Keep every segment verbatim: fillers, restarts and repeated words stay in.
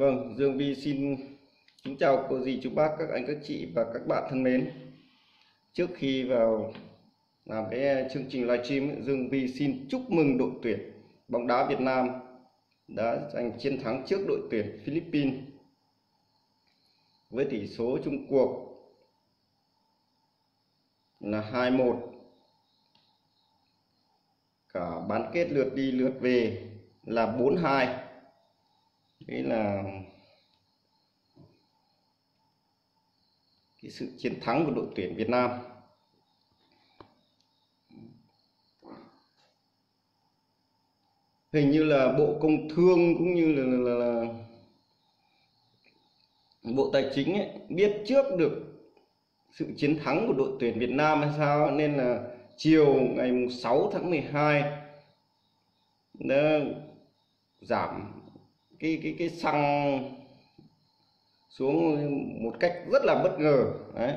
Vâng, Dương Vi xin kính chào cô dì chú bác, các anh các chị và các bạn thân mến. Trước khi vào làm cái chương trình livestream, Dương Vi xin chúc mừng đội tuyển bóng đá Việt Nam đã giành chiến thắng trước đội tuyển Philippines với tỷ số chung cuộc là hai một. Cả bán kết lượt đi lượt về là bốn hai. Đấy là cái sự chiến thắng của đội tuyển Việt Nam. Hình như là Bộ Công Thương cũng như là, là, là Bộ Tài chính ấy, biết trước được sự chiến thắng của đội tuyển Việt Nam hay sao, nên là chiều ngày sáu tháng mười hai đã giảm cái cái cái xăng xuống một cách rất là bất ngờ. Đấy.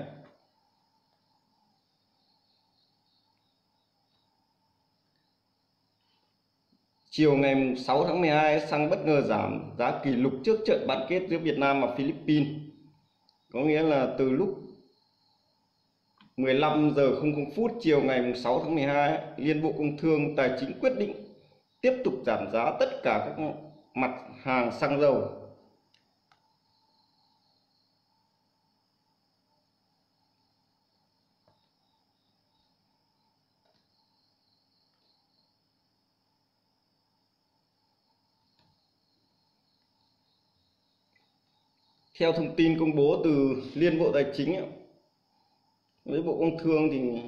Chiều ngày sáu tháng mười hai, xăng bất ngờ giảm giá kỷ lục trước trận bán kết giữa Việt Nam và Philippines. Có nghĩa là từ lúc mười lăm giờ không không phút chiều ngày sáu tháng mười hai, Liên Bộ Công Thương Tài chính quyết định tiếp tục giảm giá tất cả các mặt hàng xăng dầu. Theo thông tin công bố từ Liên Bộ Tài chính ấy, với Bộ Công Thương thì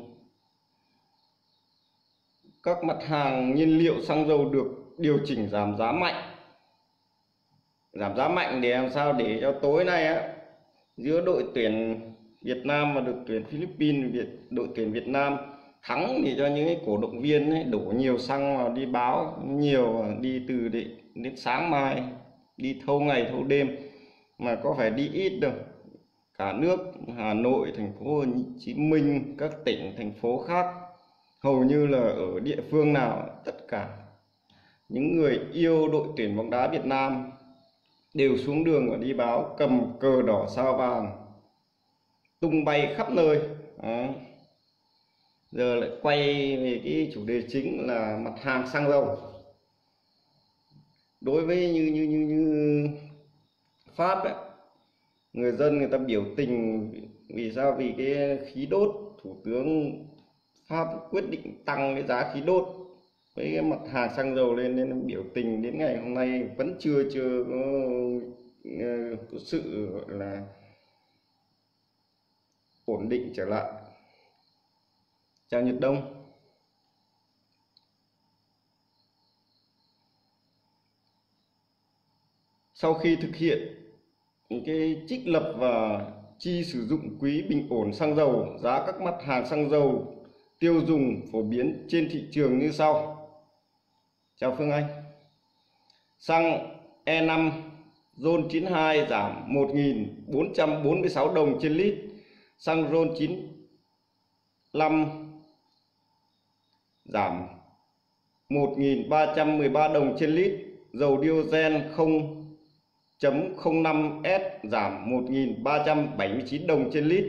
các mặt hàng nhiên liệu xăng dầu được điều chỉnh giảm giá mạnh. Giảm giá mạnh để làm sao để cho tối nay á, giữa đội tuyển Việt Nam và đội tuyển Philippines, đội tuyển Việt Nam thắng thì cho những cái cổ động viên ấy, đổ nhiều xăng vào đi báo, nhiều đi từ đến sáng mai, đi thâu ngày thâu đêm, mà có phải đi ít đâu. Cả nước Hà Nội, thành phố Hồ Chí Minh, các tỉnh, thành phố khác, hầu như là ở địa phương nào tất cả những người yêu đội tuyển bóng đá Việt Nam đều xuống đường và đi báo, cầm cờ đỏ sao vàng tung bay khắp nơi. Đó. Giờ lại quay về cái chủ đề chính là mặt hàng xăng dầu. Đối với như như như, như Pháp ấy, người dân người ta biểu tình vì sao? Vì cái khí đốt, thủ tướng Pháp quyết định tăng cái giá khí đốt với cái mặt hàng xăng dầu lên, nên biểu tình đến ngày hôm nay vẫn chưa chưa có, có sự là ổn định trở lại. Chào Nhật Đông. Sau khi thực hiện cái trích lập và chi sử dụng quỹ bình ổn xăng dầu, giá các mặt hàng xăng dầu tiêu dùng phổ biến trên thị trường như sau. Chào Phương Anh. Xăng E năm RON chín mươi hai giảm một nghìn bốn trăm bốn mươi sáu đồng trên lít. Xăng RON chín mươi lăm giảm một nghìn ba trăm mười ba đồng trên lít. Dầu diesel không chấm không năm S giảm một nghìn ba trăm bảy mươi chín đồng trên lít.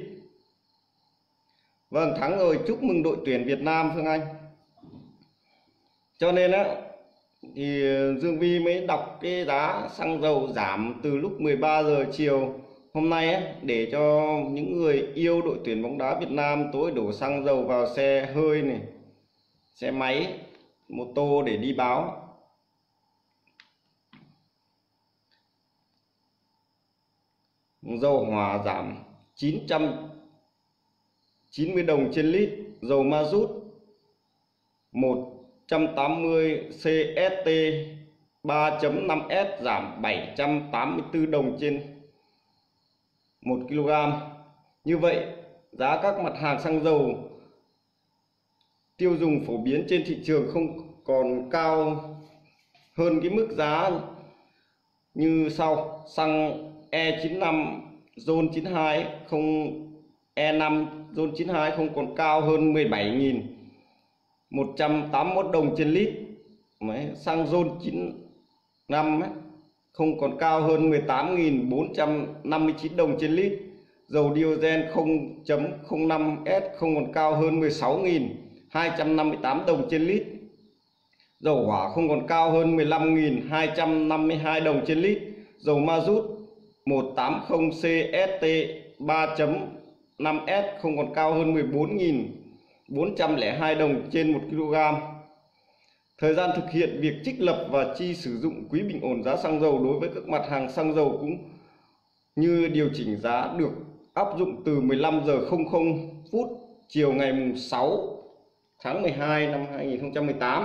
Vâng, thắng rồi, chúc mừng đội tuyển Việt Nam Phương Anh. Cho nên á thì Dương Vi mới đọc cái giá xăng dầu giảm từ lúc mười ba giờ chiều hôm nay á, để cho những người yêu đội tuyển bóng đá Việt Nam tối đổ xăng dầu vào xe hơi này, xe máy, mô tô để đi báo. Dầu hỏa giảm chín trăm chín mươi đồng trên lít, dầu ma rút một trăm tám mươi C S T ba chấm năm S giảm bảy trăm tám mươi tư đồng trên một ki lô gam. Như vậy, giá các mặt hàng xăng dầu tiêu dùng phổ biến trên thị trường không còn cao hơn cái mức giá như sau. Xăng E chín mươi lăm RON chín mươi hai không, E năm RON chín mươi hai không còn cao hơn mười bảy nghìn một trăm tám mươi mốt đồng trên lít. Xăng RON chín mươi lăm không còn cao hơn mười tám nghìn bốn trăm năm mươi chín đồng trên lít. Dầu diesel không chấm không năm S không còn cao hơn mười sáu nghìn hai trăm năm mươi tám đồng trên lít. Dầu hỏa không còn cao hơn mười lăm nghìn hai trăm năm mươi hai đồng trên lít. Dầu ma rút một trăm tám mươi C S T ba chấm năm S không còn cao hơn mười bốn nghìn bốn trăm lẻ hai đồng trên một ki lô gam. Thời gian thực hiện việc trích lập và chi sử dụng quỹ bình ổn giá xăng dầu đối với các mặt hàng xăng dầu cũng như điều chỉnh giá được áp dụng từ mười lăm giờ không không phút chiều ngày sáu tháng mười hai năm hai nghìn không trăm mười tám.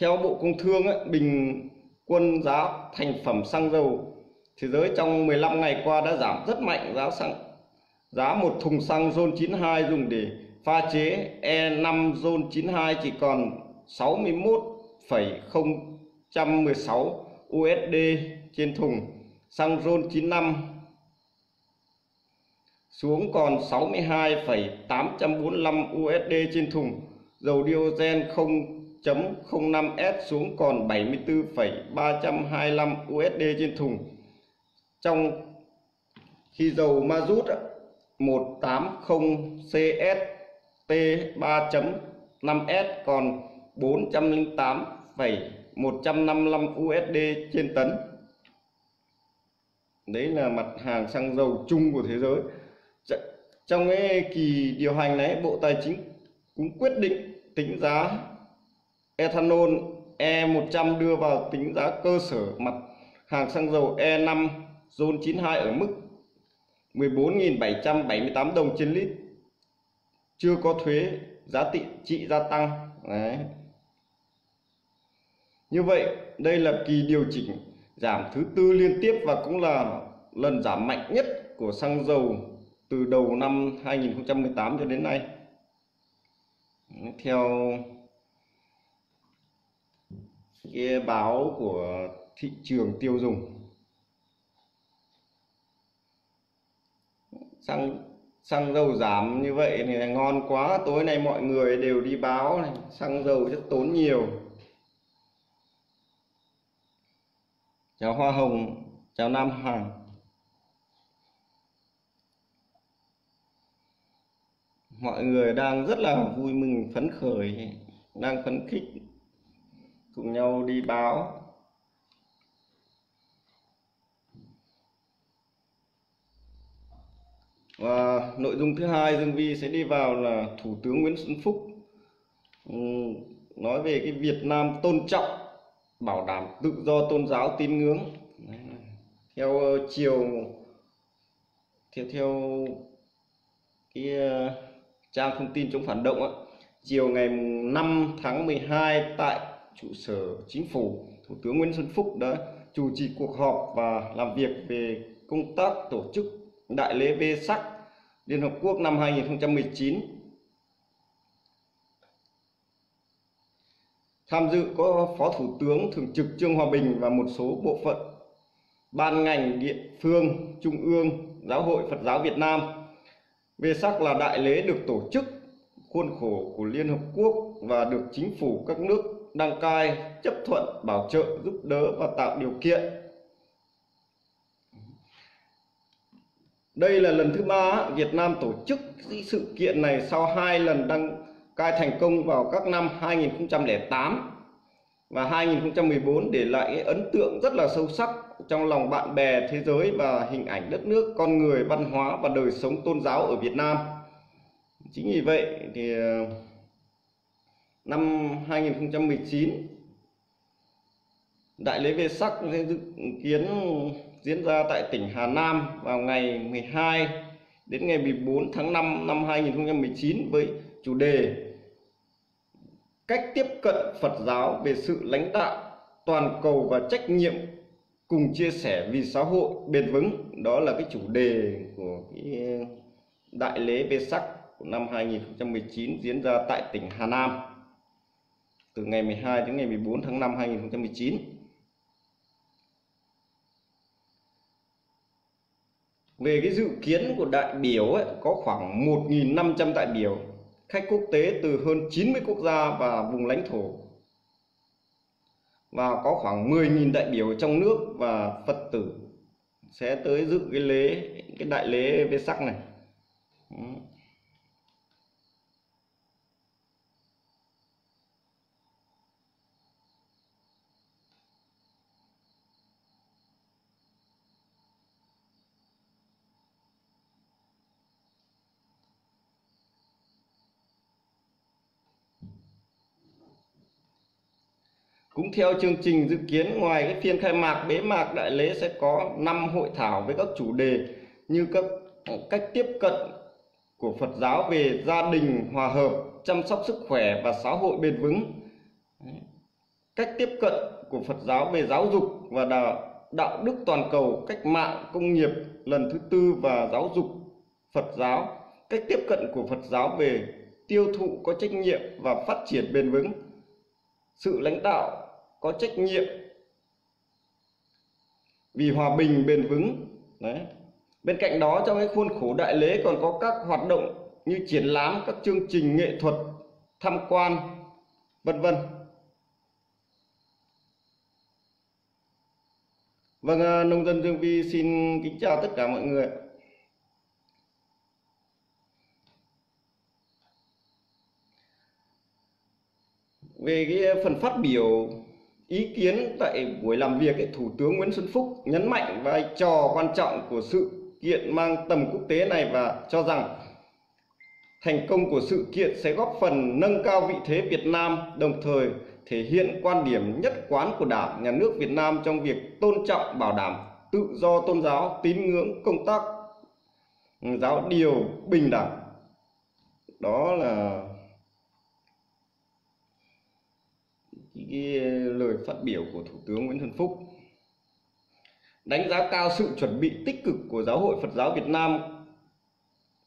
Theo Bộ Công Thương, ấy, bình quân giá thành phẩm xăng dầu thế giới trong mười lăm ngày qua đã giảm rất mạnh giá xăng. Giá một thùng xăng RON chín mươi hai dùng để pha chế E năm RON chín mươi hai chỉ còn sáu mươi mốt phẩy không một sáu u ét đê trên thùng. Xăng RON chín mươi lăm xuống còn sáu mươi hai phẩy tám bốn lăm u ét đê trên thùng. Dầu diesel không chấm không năm S xuống còn bảy mươi tư phẩy ba hai lăm u ét đê trên thùng. Trong khi dầu mazut một trăm tám mươi C S T ba chấm năm S còn bốn trăm lẻ tám phẩy một trăm năm mươi lăm u ét đê trên tấn. Đấy là mặt hàng xăng dầu chung của thế giới. Trong cái kỳ điều hành này, Bộ Tài chính cũng quyết định tính giá ethanol E một trăm đưa vào tính giá cơ sở mặt hàng xăng dầu E năm RON chín mươi hai ở mức mười bốn nghìn bảy trăm bảy mươi tám đồng trên lít, chưa có thuế giá trị gia tăng. Đấy. Như vậy, đây là kỳ điều chỉnh giảm thứ tư liên tiếp và cũng là lần giảm mạnh nhất của xăng dầu từ đầu năm hai nghìn không trăm mười tám cho đến nay. Theo cái báo của thị trường tiêu dùng, xăng xăng dầu giảm như vậy thì ngon quá, tối nay mọi người đều đi báo này, xăng dầu rất tốn nhiều. Chào Hoa Hồng, chào Nam Hoàng. Mọi người đang rất là vui mừng, phấn khởi, đang phấn khích, cùng nhau đi báo. Và nội dung thứ hai Dương Vi sẽ đi vào là Thủ tướng Nguyễn Xuân Phúc nói về cái Việt Nam tôn trọng, bảo đảm tự do tôn giáo tín ngưỡng theo chiều theo theo cái trang thông tin chống phản động á. Chiều ngày năm tháng mười hai tại trụ sở Chính phủ, Thủ tướng Nguyễn Xuân Phúc đã chủ trì cuộc họp và làm việc về công tác tổ chức Đại lễ Vesak Liên Hợp Quốc năm hai nghìn không trăm mười chín. Tham dự có Phó Thủ tướng Thường trực Trương Hòa Bình và một số bộ phận, ban ngành, địa phương, trung ương, Giáo hội Phật giáo Việt Nam. Vesak là đại lễ được tổ chức khuôn khổ của Liên Hợp Quốc và được chính phủ các nước đăng cai chấp thuận, bảo trợ, giúp đỡ và tạo điều kiện. Đây là lần thứ ba Việt Nam tổ chức sự kiện này sau hai lần đăng cai thành công vào các năm hai nghìn không trăm lẻ tám và hai nghìn không trăm mười bốn, để lại cái ấn tượng rất là sâu sắc trong lòng bạn bè thế giới và hình ảnh đất nước, con người, văn hóa và đời sống tôn giáo ở Việt Nam. Chính vì vậy thì năm hai nghìn không trăm mười chín, Đại lễ Vesak dự kiến diễn ra tại tỉnh Hà Nam vào ngày mười hai đến ngày mười bốn tháng năm năm hai nghìn không trăm mười chín với chủ đề Cách tiếp cận Phật giáo về sự lãnh đạo toàn cầu và trách nhiệm, cùng chia sẻ vì xã hội bền vững. Đó là cái chủ đề của cái Đại lễ Vesak của năm hai nghìn không trăm mười chín diễn ra tại tỉnh Hà Nam từ ngày mười hai đến ngày mười bốn tháng năm hai nghìn không trăm mười chín. Về cái dự kiến của đại biểu ấy, có khoảng một nghìn năm trăm đại biểu, khách quốc tế từ hơn chín mươi quốc gia và vùng lãnh thổ và có khoảng mười nghìn đại biểu trong nước và Phật tử sẽ tới dự cái lễ, cái đại lễ Vesak này. Cũng theo chương trình dự kiến, ngoài cái phiên khai mạc, bế mạc, đại lễ sẽ có năm hội thảo với các chủ đề như các cách tiếp cận của Phật giáo về gia đình hòa hợp, chăm sóc sức khỏe và xã hội bền vững, cách tiếp cận của Phật giáo về giáo dục và đạo, đạo đức toàn cầu, cách mạng công nghiệp lần thứ tư và giáo dục Phật giáo, cách tiếp cận của Phật giáo về tiêu thụ có trách nhiệm và phát triển bền vững, sự lãnh đạo có trách nhiệm vì hòa bình bền vững. Đấy. Bên cạnh đó, trong cái khuôn khổ đại lễ còn có các hoạt động như triển lãm, các chương trình nghệ thuật, tham quan, vân vân. Vâng, nông dân Dương Vi xin kính chào tất cả mọi người. Về cái phần phát biểu ý kiến tại buổi làm việc, Thủ tướng Nguyễn Xuân Phúc nhấn mạnh vai trò quan trọng của sự kiện mang tầm quốc tế này và cho rằng thành công của sự kiện sẽ góp phần nâng cao vị thế Việt Nam, đồng thời thể hiện quan điểm nhất quán của Đảng, Nhà nước Việt Nam trong việc tôn trọng, bảo đảm tự do tôn giáo, tín ngưỡng, công tác giáo điều, bình đẳng. Đó là cái lời phát biểu của Thủ tướng Nguyễn Xuân Phúc. Đánh giá cao sự chuẩn bị tích cực của Giáo hội Phật giáo Việt Nam,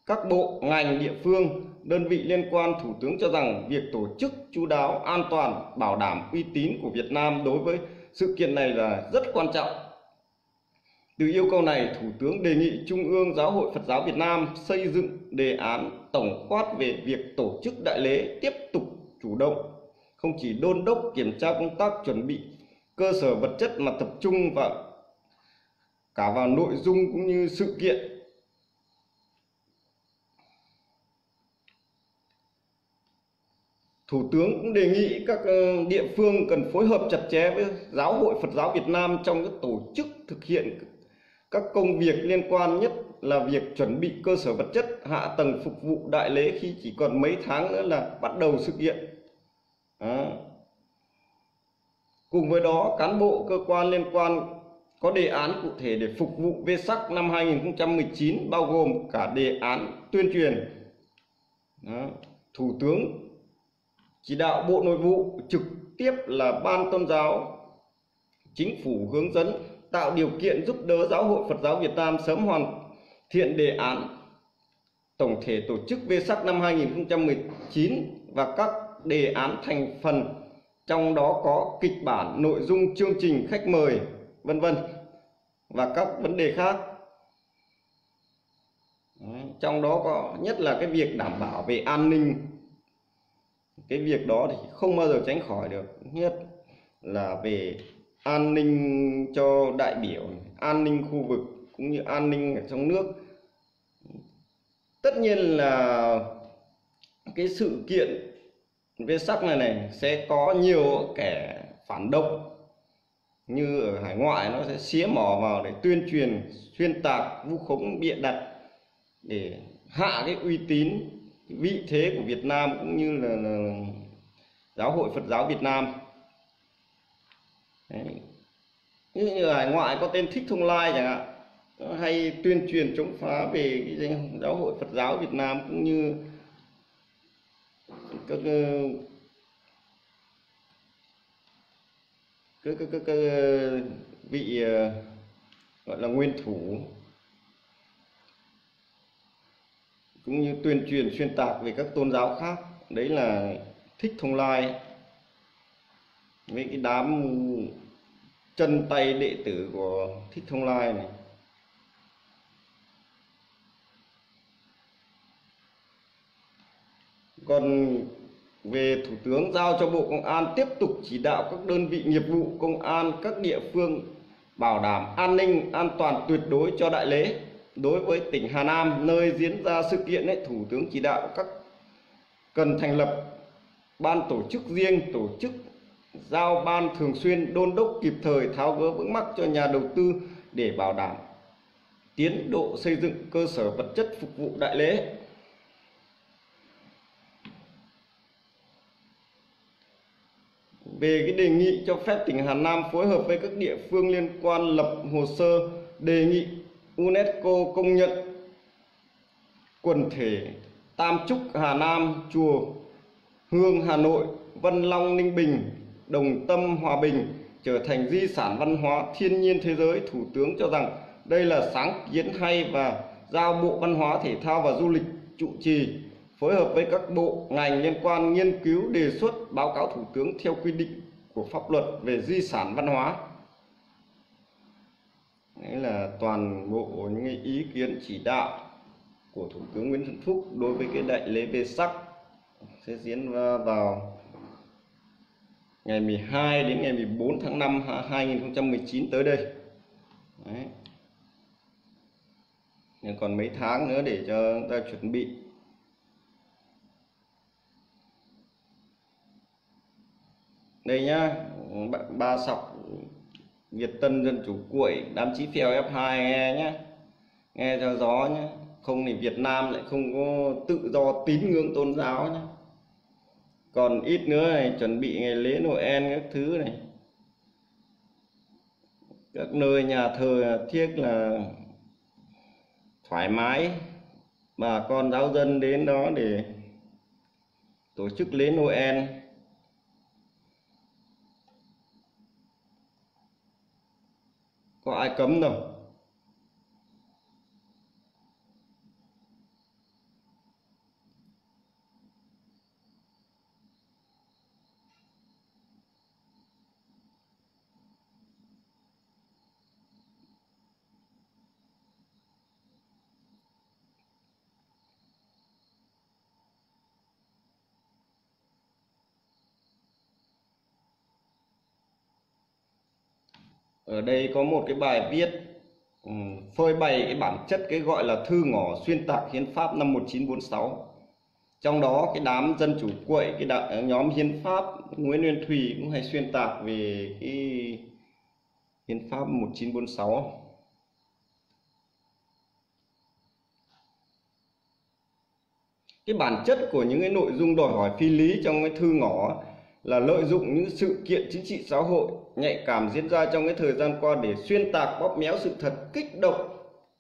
các bộ, ngành, địa phương, đơn vị liên quan, Thủ tướng cho rằng việc tổ chức chu đáo, an toàn, bảo đảm uy tín của Việt Nam đối với sự kiện này là rất quan trọng. Từ yêu cầu này, Thủ tướng đề nghị Trung ương Giáo hội Phật giáo Việt Nam xây dựng đề án tổng quát về việc tổ chức đại lễ, tiếp tục chủ động, không chỉ đôn đốc kiểm tra công tác chuẩn bị cơ sở vật chất mà tập trung vào cả vào nội dung cũng như sự kiện. Thủ tướng cũng đề nghị các địa phương cần phối hợp chặt chẽ với Giáo hội Phật giáo Việt Nam trong các tổ chức thực hiện các công việc liên quan, nhất là việc chuẩn bị cơ sở vật chất, hạ tầng phục vụ đại lễ khi chỉ còn mấy tháng nữa là bắt đầu sự kiện. À. Cùng với đó, cán bộ cơ quan liên quan có đề án cụ thể để phục vụ Vesak năm hai nghìn không trăm mười chín, bao gồm cả đề án tuyên truyền. Đó. Thủ tướng chỉ đạo Bộ Nội vụ, trực tiếp là Ban Tôn giáo, Chính phủ hướng dẫn tạo điều kiện giúp đỡ Giáo hội Phật giáo Việt Nam sớm hoàn thiện đề án tổng thể tổ chức Vesak năm hai nghìn không trăm mười chín và các đề án thành phần, trong đó có kịch bản, nội dung, chương trình, khách mời, vân vân và các vấn đề khác. Đấy, trong đó có nhất là cái việc đảm bảo về an ninh, cái việc đó thì không bao giờ tránh khỏi được, nhất là về an ninh cho đại biểu, an ninh khu vực cũng như an ninh ở trong nước. Tất nhiên là cái sự kiện Vesak này này sẽ có nhiều kẻ phản động như ở hải ngoại, nó sẽ xía mỏ vào để tuyên truyền, xuyên tạc, vu khống, bịa đặt để hạ cái uy tín, cái vị thế của Việt Nam cũng như là, là Giáo hội Phật giáo Việt Nam. Đấy. Như ở hải ngoại có tên Thích Thông Lai chẳng hạn, hay tuyên truyền chống phá về cái Giáo hội Phật giáo Việt Nam cũng như Các, các, các, các, các vị gọi là nguyên thủ, cũng như tuyên truyền xuyên tạc về các tôn giáo khác. Đấy là Thích Thông Lai với cái đám chân tay đệ tử của Thích Thông Lai này. Còn về Thủ tướng giao cho Bộ Công an tiếp tục chỉ đạo các đơn vị nghiệp vụ công an các địa phương bảo đảm an ninh, an toàn tuyệt đối cho đại lễ. Đối với tỉnh Hà Nam, nơi diễn ra sự kiện ấy, Thủ tướng chỉ đạo các cần thành lập ban tổ chức riêng, tổ chức giao ban thường xuyên đôn đốc kịp thời tháo gỡ vướng mắc cho nhà đầu tư để bảo đảm tiến độ xây dựng cơ sở vật chất phục vụ đại lễ. Về cái đề nghị cho phép tỉnh Hà Nam phối hợp với các địa phương liên quan lập hồ sơ đề nghị UNESCO công nhận quần thể Tam Chúc Hà Nam, Chùa Hương Hà Nội, Vân Long Ninh Bình, Đồng Tâm Hòa Bình trở thành di sản văn hóa thiên nhiên thế giới. Thủ tướng cho rằng đây là sáng kiến hay và giao Bộ Văn hóa Thể thao và Du lịch trụ trì phối hợp với các bộ ngành liên quan nghiên cứu đề xuất báo cáo Thủ tướng theo quy định của pháp luật về di sản văn hóa. Đấy là toàn bộ những ý kiến chỉ đạo của Thủ tướng Nguyễn Xuân Phúc đối với cái đại lễ Vesak sẽ diễn ra vào ngày mười hai đến ngày mười bốn tháng năm hai nghìn không trăm mười chín tới đây. Đấy. Nhưng còn mấy tháng nữa để cho chúng ta chuẩn bị. Đây nhá, ba sọc Việt Tân dân chủ cuội đám chí phèo F hai nghe nhá, nghe cho gió nhá, không thì Việt Nam lại không có tự do tín ngưỡng tôn giáo nhá. Còn ít nữa này, chuẩn bị ngày lễ Noel các thứ này, các nơi nhà thờ thiết là thoải mái bà con giáo dân đến đó để tổ chức lễ Noel. Có ai cấm đâu. Ở đây có một cái bài viết um, phơi bày cái bản chất cái gọi là thư ngỏ xuyên tạc hiến pháp năm một nghìn chín trăm bốn mươi sáu. Trong đó cái đám dân chủ quậy, cái đá, nhóm hiến pháp Nguyễn Nguyên Thủy cũng hay xuyên tạc về cái hiến pháp một nghìn chín trăm bốn mươi sáu. Cái bản chất của những cái nội dung đòi hỏi phi lý trong cái thư ngỏ là lợi dụng những sự kiện chính trị xã hội nhạy cảm diễn ra trong cái thời gian qua để xuyên tạc bóp méo sự thật, kích động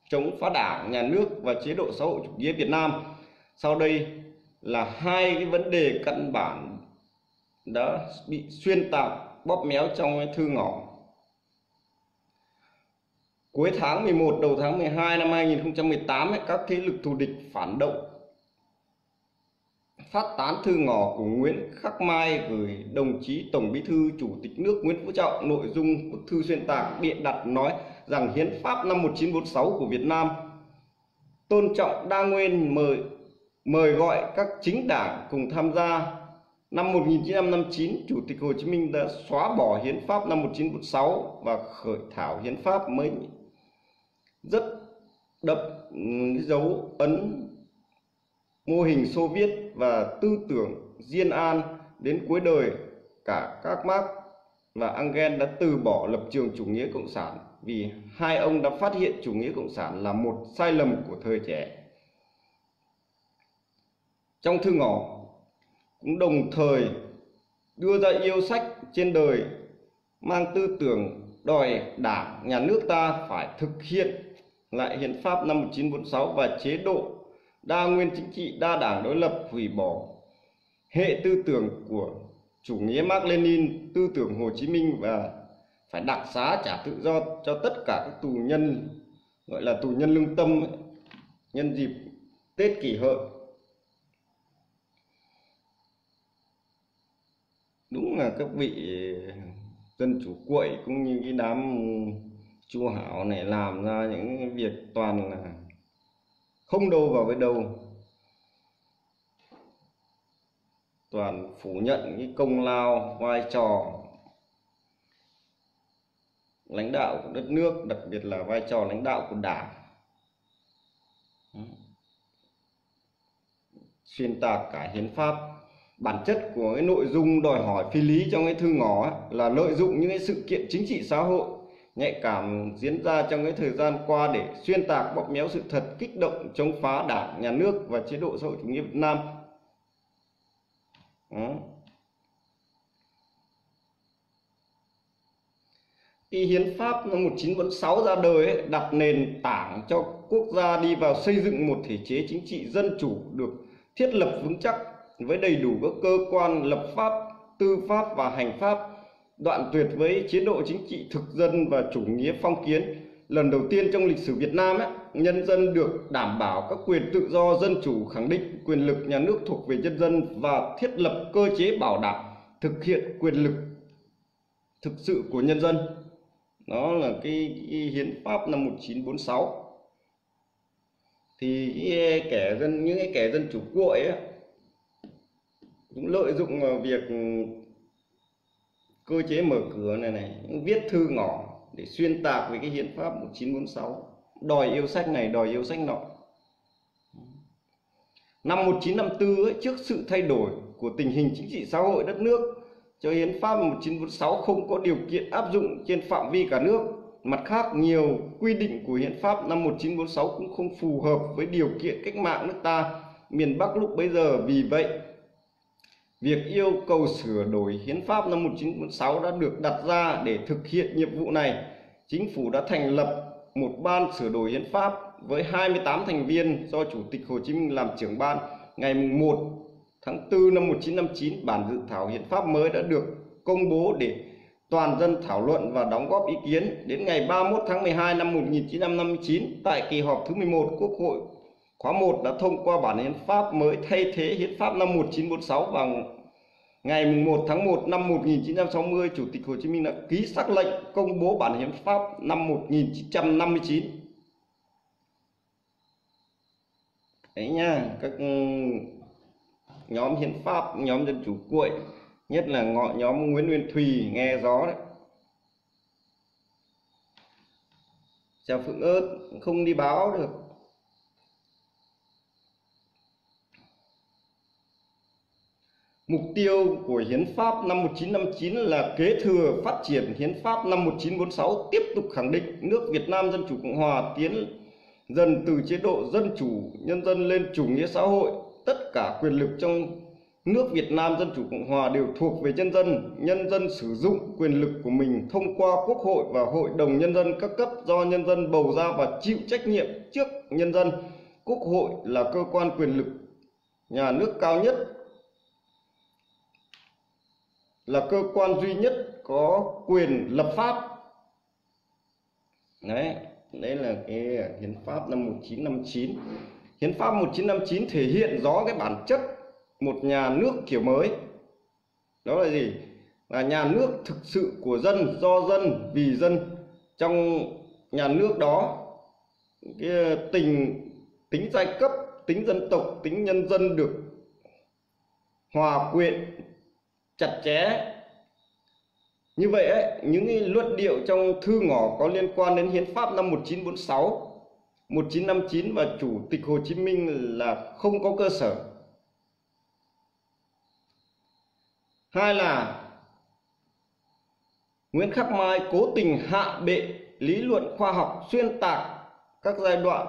chống phá đảng, nhà nước và chế độ xã hội chủ nghĩa Việt Nam. Sau đây là hai cái vấn đề căn bản đã bị xuyên tạc bóp méo trong cái thư ngỏ. Cuối tháng mười một đầu tháng mười hai năm hai nghìn không trăm mười tám ấy, các thế lực thù địch phản động phát tán thư ngỏ của Nguyễn Khắc Mai gửi đồng chí Tổng Bí thư Chủ tịch nước Nguyễn Phú Trọng. Nội dung của thư xuyên tạc bịa đặt nói rằng hiến pháp năm một nghìn chín trăm bốn mươi sáu của Việt Nam tôn trọng đa nguyên, mời mời gọi các chính đảng cùng tham gia. Năm một nghìn chín trăm năm mươi chín, Chủ tịch Hồ Chí Minh đã xóa bỏ hiến pháp năm một nghìn chín trăm bốn mươi sáu và khởi thảo hiến pháp mới, rất đậm dấu ấn mô hình Xô Viết và tư tưởng Diên An. Đến cuối đời, cả các Marx và Engels đã từ bỏ lập trường chủ nghĩa cộng sản vì hai ông đã phát hiện chủ nghĩa cộng sản là một sai lầm của thời trẻ. Trong thư ngỏ cũng đồng thời đưa ra yêu sách trên đời mang tư tưởng đòi đảng, nhà nước ta phải thực hiện lại hiến pháp năm một nghìn chín trăm bốn mươi sáu và chế độ đa nguyên chính trị, đa đảng đối lập, hủy bỏ hệ tư tưởng của chủ nghĩa Marx Lenin, tư tưởng Hồ Chí Minh và phải đặc xá trả tự do cho tất cả các tù nhân, gọi là tù nhân lương tâm ấy, nhân dịp Tết Kỷ Hợi. Đúng là các vị dân chủ quậy cũng như cái đám chu hảo này làm ra những việc toàn là không đâu vào với đâu. toàn phủ nhận cái công lao, vai trò lãnh đạo của đất nước, đặc biệt là vai trò lãnh đạo của Đảng, xuyên tạc cả hiến pháp. Bản chất của cái nội dung đòi hỏi phi lý trong cái thư ngỏ ấy, là lợi dụng những cái sự kiện chính trị xã hội nhạy cảm diễn ra trong cái thời gian qua để xuyên tạc, bóp méo sự thật, kích động chống phá Đảng, nhà nước và chế độ xã hội chủ nghĩa Việt Nam. Đó. Khi hiến pháp năm một nghìn chín trăm bốn mươi sáu ra đời ấy, đặt nền tảng cho quốc gia đi vào xây dựng một thể chế chính trị dân chủ được thiết lập vững chắc với đầy đủ các cơ quan lập pháp, tư pháp và hành pháp, đoạn tuyệt với chế độ chính trị thực dân và chủ nghĩa phong kiến. Lần đầu tiên trong lịch sử Việt Nam ấy, nhân dân được đảm bảo các quyền tự do dân chủ, khẳng định quyền lực nhà nước thuộc về nhân dân và thiết lập cơ chế bảo đảm thực hiện quyền lực thực sự của nhân dân. Đó là cái, cái hiến pháp năm một nghìn chín trăm bốn mươi sáu. Thì cái kẻ dân, những cái kẻ dân chủ cuội ấy cũng lợi dụng vào việc cơ chế mở cửa này này, viết thư ngỏ để xuyên tạc về cái hiến pháp một nghìn chín trăm bốn mươi sáu, đòi yêu sách này, đòi yêu sách nọ. Năm một nghìn chín trăm năm mươi tư ấy, trước sự thay đổi của tình hình chính trị xã hội đất nước, cho hiến pháp một nghìn chín trăm bốn mươi sáu không có điều kiện áp dụng trên phạm vi cả nước. Mặt khác, nhiều quy định của hiến pháp năm một nghìn chín trăm bốn mươi sáu cũng không phù hợp với điều kiện cách mạng nước ta, miền Bắc lúc bấy giờ. Vì vậy, việc yêu cầu sửa đổi hiến pháp năm một nghìn chín trăm bốn mươi sáu đã được đặt ra để thực hiện nhiệm vụ này. Chính phủ đã thành lập một ban sửa đổi hiến pháp với hai mươi tám thành viên do Chủ tịch Hồ Chí Minh làm trưởng ban. Ngày mùng một tháng tư năm một nghìn chín trăm năm mươi chín, bản dự thảo hiến pháp mới đã được công bố để toàn dân thảo luận và đóng góp ý kiến. Đến ngày ba mươi mốt tháng mười hai năm một nghìn chín trăm năm mươi chín, tại kỳ họp thứ mười một Quốc hội khóa một đã thông qua bản hiến pháp mới thay thế hiến pháp năm một nghìn chín trăm bốn mươi sáu. Vào ngày một tháng một năm một nghìn chín trăm sáu mươi, Chủ tịch Hồ Chí Minh đã ký sắc lệnh công bố bản hiến pháp năm một nghìn chín trăm năm mươi chín. Đấy nha, các nhóm hiến pháp, nhóm dân chủ cuội, nhất là ngọ nhóm Nguyễn Nguyên Thủy nghe gió đấy. Chào Phượng ớt, không đi báo được. Mục tiêu của hiến pháp năm một nghìn chín trăm năm mươi chín là kế thừa phát triển hiến pháp năm một nghìn chín trăm bốn mươi sáu, tiếp tục khẳng định nước Việt Nam Dân Chủ Cộng Hòa tiến dần từ chế độ dân chủ nhân dân lên chủ nghĩa xã hội. Tất cả quyền lực trong nước Việt Nam Dân Chủ Cộng Hòa đều thuộc về nhân dân. Nhân dân sử dụng quyền lực của mình thông qua Quốc hội và Hội đồng Nhân dân các cấp do nhân dân bầu ra và chịu trách nhiệm trước nhân dân. Quốc hội là cơ quan quyền lực nhà nước cao nhất, là cơ quan duy nhất có quyền lập pháp. Đấy, đấy là cái hiến pháp năm một nghìn chín trăm năm mươi chín. Hiến pháp một nghìn chín trăm năm mươi chín thể hiện rõ cái bản chất một nhà nước kiểu mới. Đó là gì? Là nhà nước thực sự của dân, do dân, vì dân. Trong nhà nước đó, cái tình tính giai cấp, tính dân tộc, tính nhân dân được hòa quyện chặt chẽ. Như vậy ấy, những cái luận điệu trong thư ngỏ có liên quan đến hiến pháp năm một nghìn chín trăm bốn mươi sáu, một nghìn chín trăm năm mươi chín và Chủ tịch Hồ Chí Minh là không có cơ sở. Hai là Nguyễn Khắc Mai cố tình hạ bệ lý luận khoa học, xuyên tạc các giai đoạn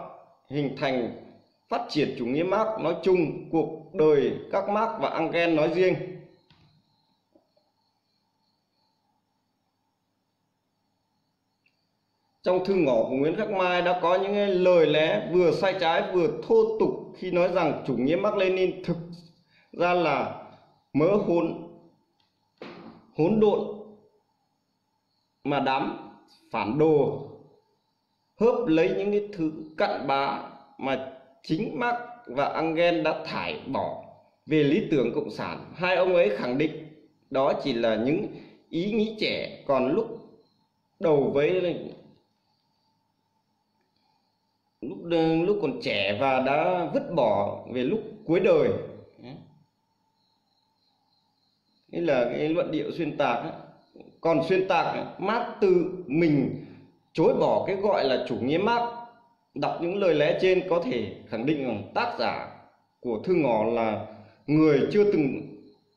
hình thành phát triển chủ nghĩa Marx nói chung, cuộc đời các Marx và Engels nói riêng. Trong thư ngỏ của Nguyễn Khắc Mai đã có những lời lẽ vừa sai trái vừa thô tục khi nói rằng chủ nghĩa Marx Lenin thực ra là mớ hỗn hỗn độn mà đám phản đồ hớp lấy những cái thứ cặn bã mà chính Marx và Engels đã thải bỏ về lý tưởng cộng sản. Hai ông ấy khẳng định đó chỉ là những ý nghĩ trẻ còn lúc đầu với lúc lúc còn trẻ và đã vứt bỏ về lúc cuối đời. Thế là cái luận điệu xuyên tạc ấy. Còn xuyên tạc ấy, Marx tự mình chối bỏ cái gọi là chủ nghĩa Marx. Đọc những lời lẽ trên có thể khẳng định rằng tác giả của Thư Ngỏ là người chưa từng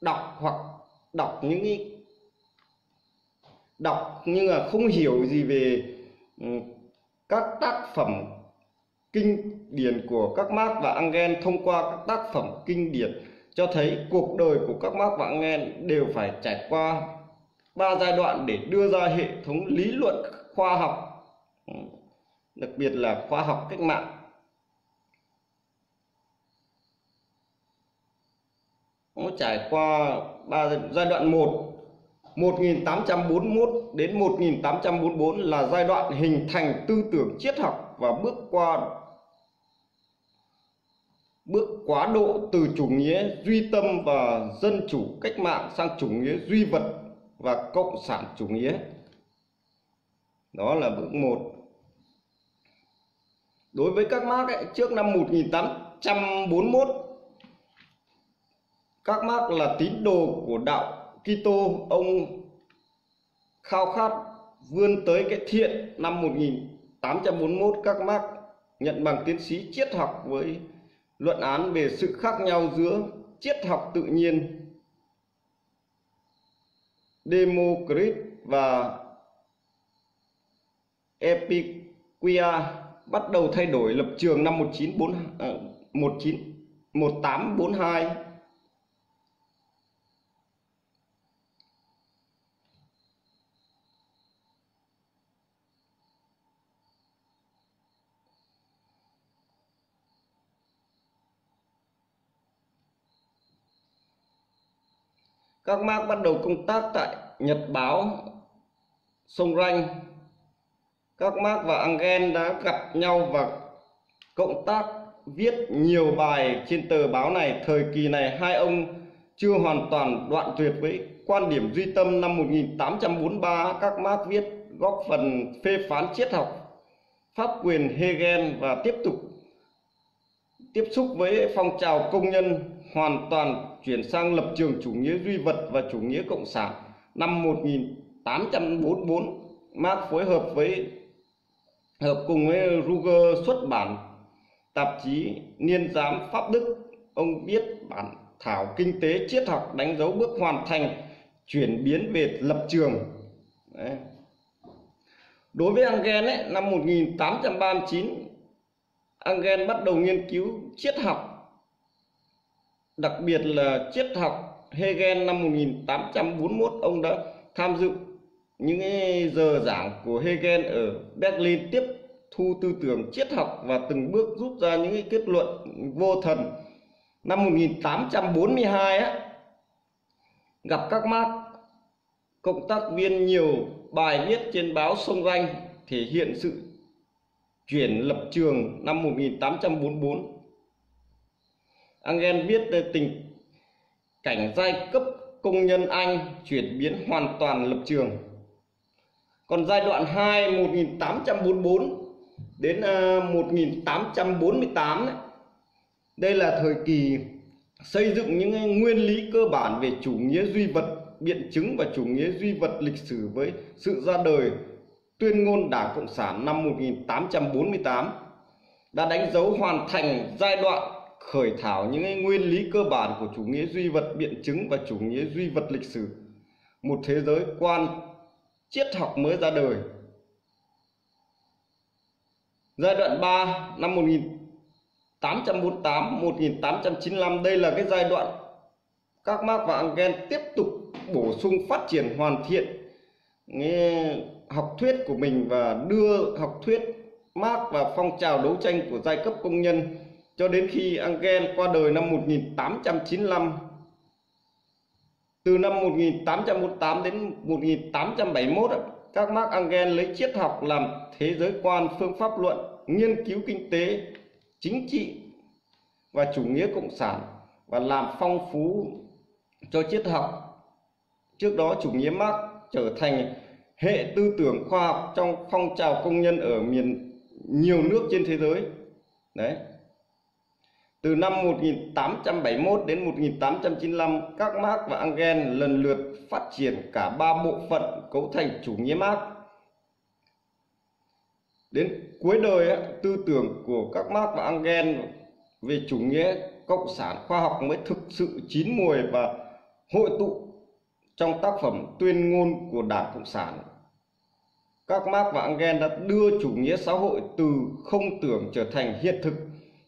đọc hoặc đọc những cái đọc nhưng mà không hiểu gì về các tác phẩm kinh điển của các Marx và Engels. Thông qua các tác phẩm kinh điển cho thấy cuộc đời của các Marx và Engels đều phải trải qua ba giai đoạn để đưa ra hệ thống lý luận khoa học, đặc biệt là khoa học cách mạng. Nó trải qua ba giai đoạn. Một, một nghìn tám trăm bốn mươi mốt đến một nghìn tám trăm bốn mươi bốn là giai đoạn hình thành tư tưởng triết học và bước qua bước quá độ từ chủ nghĩa duy tâm và dân chủ cách mạng sang chủ nghĩa duy vật và cộng sản chủ nghĩa. Đó là bước một. Đối với các Marx ấy, trước năm một nghìn tám trăm bốn mươi mốt, các Marx là tín đồ của đạo Kitô. Ông khao khát vươn tới cái thiện. Năm một nghìn tám trăm bốn mươi mốt, các Marx nhận bằng tiến sĩ triết học với luận án về sự khác nhau giữa triết học tự nhiên Democrit và Epiquia, bắt đầu thay đổi lập trường năm một nghìn tám trăm bốn mươi hai. Các Marx bắt đầu công tác tại Nhật báo Sông Ranh. Các Marx và Engels đã gặp nhau và cộng tác viết nhiều bài trên tờ báo này. Thời kỳ này hai ông chưa hoàn toàn đoạn tuyệt với quan điểm duy tâm. Năm một nghìn tám trăm bốn mươi ba, các Marx viết góp phần phê phán triết học pháp quyền Hegel và tiếp tục tiếp xúc với phong trào công nhân, hoàn toàn chuyển sang lập trường chủ nghĩa duy vật và chủ nghĩa cộng sản. Năm một nghìn tám trăm bốn mươi bốn, Marx phối hợp với hợp cùng với Ruge xuất bản tạp chí Niên Giám Pháp Đức. Ông viết bản thảo kinh tế triết học đánh dấu bước hoàn thành chuyển biến về lập trường. Đấy. Đối với Engels ấy, năm một nghìn tám trăm ba mươi chín, Engels bắt đầu nghiên cứu triết học, đặc biệt là triết học Hegel. Năm một nghìn tám trăm bốn mươi mốt, ông đã tham dự những giờ giảng của Hegel ở Berlin, tiếp thu tư tưởng triết học và từng bước rút ra những kết luận vô thần. Năm một nghìn tám trăm bốn mươi hai, gặp các Marx, cộng tác viên nhiều bài viết trên báo Sông Ranh thể hiện sự chuyển lập trường. Năm một nghìn tám trăm bốn mươi bốn, Engels viết tình cảnh giai cấp công nhân Anh chuyển biến hoàn toàn lập trường. Còn giai đoạn hai, một nghìn tám trăm bốn mươi bốn đến một nghìn tám trăm bốn mươi tám, đây là thời kỳ xây dựng những nguyên lý cơ bản về chủ nghĩa duy vật, biện chứng và chủ nghĩa duy vật lịch sử với sự ra đời tuyên ngôn Đảng Cộng sản năm một nghìn tám trăm bốn mươi tám đã đánh dấu hoàn thành giai đoạn khởi thảo những nguyên lý cơ bản của chủ nghĩa duy vật, biện chứng và chủ nghĩa duy vật lịch sử. Một thế giới quan triết học mới ra đời. Giai đoạn ba, năm một nghìn tám trăm bốn mươi tám đến một nghìn tám trăm chín mươi lăm, đây là cái giai đoạn các Marx và Engels tiếp tục bổ sung, phát triển, hoàn thiện học thuyết của mình và đưa học thuyết Marx và phong trào đấu tranh của giai cấp công nhân, cho đến khi Engels qua đời năm một nghìn tám trăm chín mươi lăm. Từ năm một nghìn tám trăm bốn mươi tám đến một nghìn tám trăm bảy mươi mốt, các Marx Engels lấy triết học làm thế giới quan, phương pháp luận, nghiên cứu kinh tế, chính trị và chủ nghĩa cộng sản và làm phong phú cho triết học. Trước đó, chủ nghĩa Marx trở thành hệ tư tưởng khoa học trong phong trào công nhân ở miền nhiều nước trên thế giới. Đấy. Từ năm một nghìn tám trăm bảy mươi mốt đến một nghìn tám trăm chín mươi lăm, các Marx và Engels lần lượt phát triển cả ba bộ phận cấu thành chủ nghĩa Marx. Đến cuối đời, tư tưởng của các Marx và Engels về chủ nghĩa cộng sản khoa học mới thực sự chín mùi và hội tụ trong tác phẩm Tuyên ngôn của Đảng Cộng sản. Các Marx và Engels đã đưa chủ nghĩa xã hội từ không tưởng trở thành hiện thực,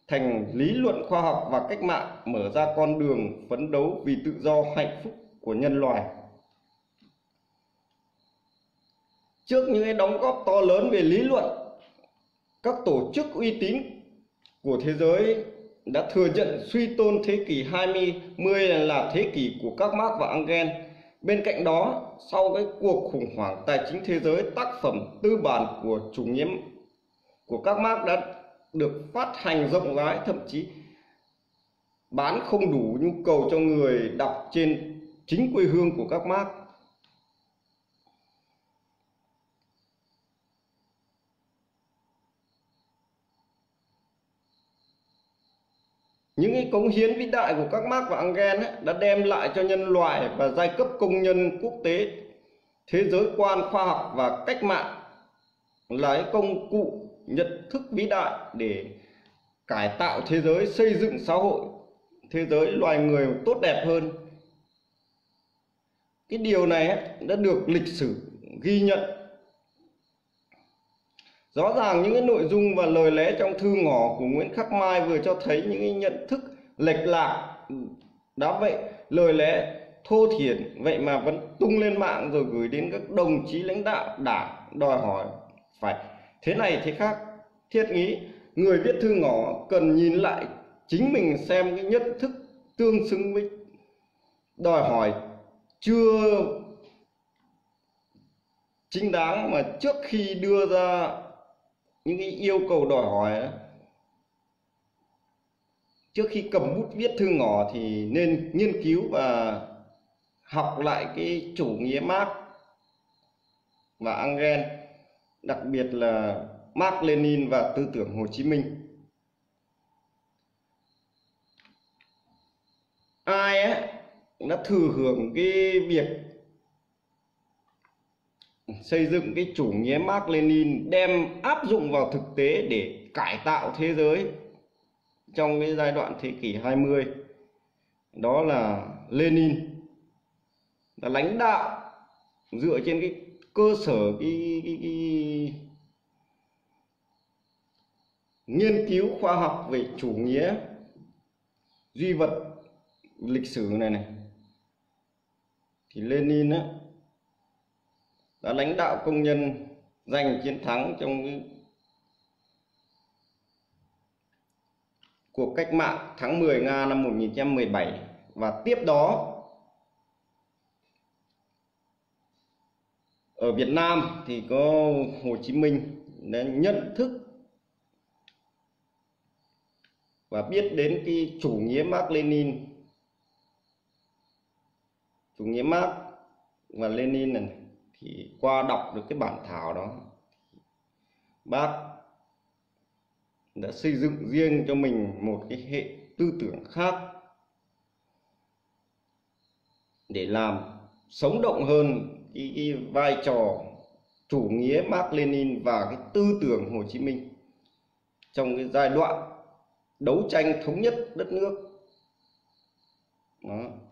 thành lý luận khoa học và cách mạng, mở ra con đường phấn đấu vì tự do hạnh phúc của nhân loại. Trước những đóng góp to lớn về lý luận, các tổ chức uy tín của thế giới đã thừa nhận suy tôn thế kỷ hai mươi là thế kỷ của các Marx và Engels. Bên cạnh đó, sau cái cuộc khủng hoảng tài chính thế giới, tác phẩm tư bản của chủ nghĩa của các Marx đã được phát hành rộng rãi, thậm chí bán không đủ nhu cầu cho người đọc trên chính quê hương của các Marx. Những cái cống hiến vĩ đại của các Marx và Engels đã đem lại cho nhân loại và giai cấp công nhân quốc tế thế giới quan khoa học và cách mạng, là công cụ nhận thức vĩ đại để cải tạo thế giới, xây dựng xã hội thế giới loài người tốt đẹp hơn. Cái điều này đã được lịch sử ghi nhận. Rõ ràng những cái nội dung và lời lẽ trong thư ngỏ của Nguyễn Khắc Mai vừa cho thấy những cái nhận thức lệch lạc. Đã vậy, lời lẽ thô thiển vậy mà vẫn tung lên mạng rồi gửi đến các đồng chí lãnh đạo đảng, đòi hỏi phải thế này thế khác. Thiết nghĩ người viết thư ngỏ cần nhìn lại chính mình xem cái nhận thức tương xứng với đòi hỏi chưa chính đáng mà trước khi đưa ra những cái yêu cầu đòi hỏi. Trước khi cầm bút viết thư ngỏ thì nên nghiên cứu và học lại cái chủ nghĩa Marx và Engels, đặc biệt là Marx, Lenin và tư tưởng Hồ Chí Minh. Ai ấy đã thừa hưởng cái việc xây dựng cái chủ nghĩa Marx, Lenin, đem áp dụng vào thực tế để cải tạo thế giới trong cái giai đoạn thế kỷ hai mươi, đó là Lenin, là lãnh đạo dựa trên cái cơ sở cái, cái, cái... nghiên cứu khoa học về chủ nghĩa duy vật lịch sử này này, thì Lenin á đã lãnh đạo công nhân giành chiến thắng trong cái cuộc cách mạng tháng mười Nga năm một nghìn chín trăm mười bảy, và tiếp đó ở Việt Nam thì có Hồ Chí Minh đã nhận thức và biết đến cái chủ nghĩa Marx Lenin, chủ nghĩa Marx và Lenin này, thì qua đọc được cái bản thảo đó, Bác đã xây dựng riêng cho mình một cái hệ tư tưởng khác để làm sống động hơn cái, cái vai trò chủ nghĩa Marx Lenin và cái tư tưởng Hồ Chí Minh trong cái giai đoạn đấu tranh thống nhất đất nước đó.